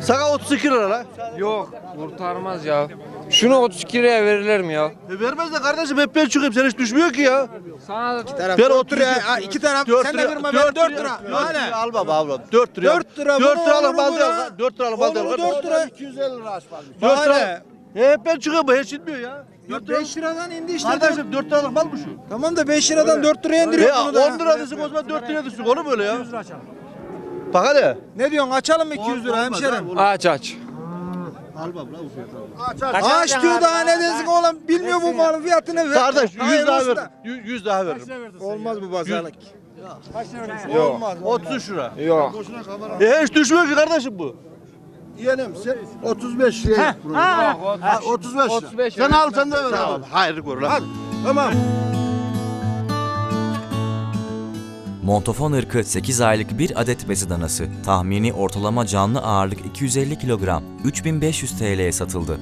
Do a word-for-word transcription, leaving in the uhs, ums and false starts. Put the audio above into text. Saka otuz iki lira la. Yok, kurtarmaz ya. Şunu otuz iki liraya verirler mi ya? E vermez de kardeşim, hep ben çıkayım, sen hiç düşmüyor ki ya. Sana da taraf. Ben oturuyor. iki taraf. Sen de verme, ben dört lira. Hala. Al baba abla. dört lira. dört lira. dört liralık balde al. dört liralık balde al. dört lira. iki yüz elli lira asfalt. dört lira. Hep ben çıkayım, hiç inmiyor ya. beş liradan indi işte. Kardeşim dört liralık mal mı şu? Tamam da beş liradan dört liraya indiriyor bunu da. on lira düşsün o zaman dört liraya düşsün. Olur mu öyle ya? yüz lira açalım. Bak hadi. Ne diyorsun, açalım mı iki yüz lira hemşerim? Aç aç. Al baba bu fiyatı. Aç, aç, aç diyor daha ne desin oğlum, bilmiyor bu malın fiyatını ver. Kardeş yüz daha ver. yüz daha veririm. Olmaz bu pazarlık. Kaç lira? Olmaz. otuz üç lira. Yok. E hiç düşmüyor ki kardeşim bu. Yeğenim sen otuz beş liraya git. otuz beş lira. Sen al, sen de ver abi. Hayır gör lan. Tamam. Montofon ırkı sekiz aylık bir adet besi danası, tahmini ortalama canlı ağırlık iki yüz elli kilogram, üç bin beş yüz TL'ye satıldı.